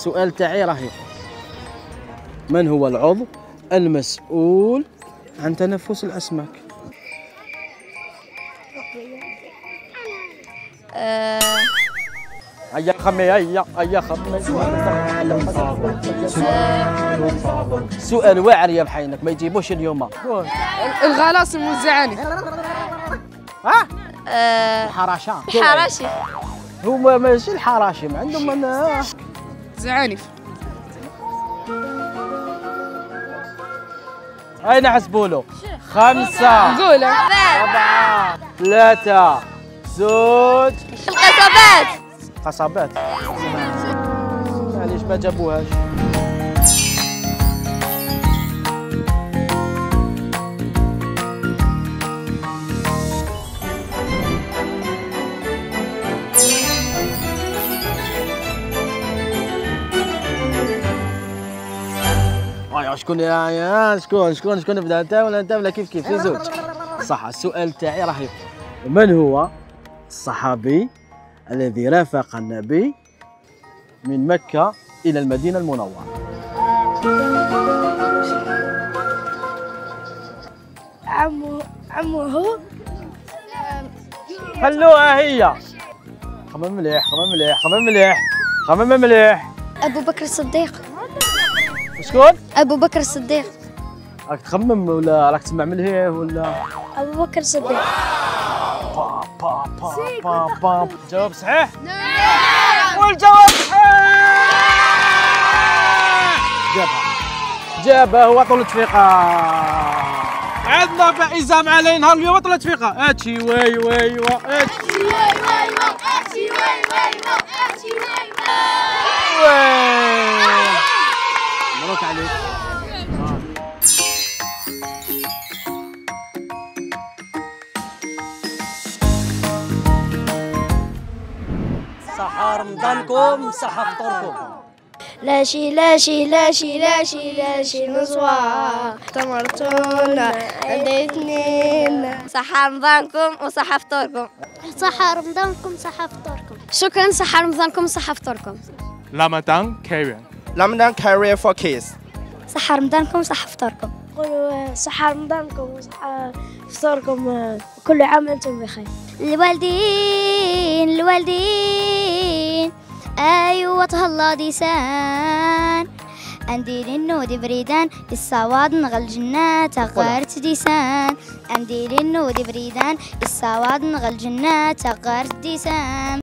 السؤال تاعي راهي: من هو العضو المسؤول عن تنفس الأسماك؟ هيا خمي هيا هيا خمي. سؤال واعر يا بحينك ما يجيبوش اليوم. الغلاص الموزعاني. ها؟ الحراشة. الحراشي. هما ماشي الحراشم عندهم انا زعانف. هاي نحسبوا له 5 4 3 2 القصبات. قصبات علاش ما جابوهاش؟ شكون يا شكون نبدا انت ولا انت ولا كيف كيف؟ زوج صح. السؤال تاعي راهي: من هو الصحابي الذي رافق النبي من مكة إلى المدينة المنورة؟ عمه خلوها هي. خمم مليح خمم مليح خمم مليح خمم مليح. أبو بكر الصديق. شكون؟ أبو بكر الصديق. راك تخمم ولا راك تسمع من هيه ولا؟ أبو بكر الصديق. با با با با با. جواب صحيح؟ نعم. والجواب صحيح. جابها هو طول التفيقة. عندنا فائزة معنا نهار اليوم طول التفيقة. أتشي وي وي وي أتشي وي وي وي أتشي وي وي وي أتشي وي وي. مبروك عليك. صحة رمضانكم صحة فطوركم. لاشي لاشي لاشي لاشي لاشي نصوار تمرتونا عندي 2. صحة رمضانكم وصحة فطوركم. صحة رمضانكم صحة فطوركم. شكرا. صحة رمضانكم صحة فطوركم. رمضان كريم. رمضان كريم فور كيس. صحة رمضانكم صحة فطوركم. قولوا صحة رمضانكم وصحة فطوركم. كل عام وانتم بخير. الوالدين الوالدين ايوا تهلا ديسان اندير النودي بريدان السواد نغل جنات غارت ديسان اندير النودي بريدان السواد نغل جنات غارت ديسان.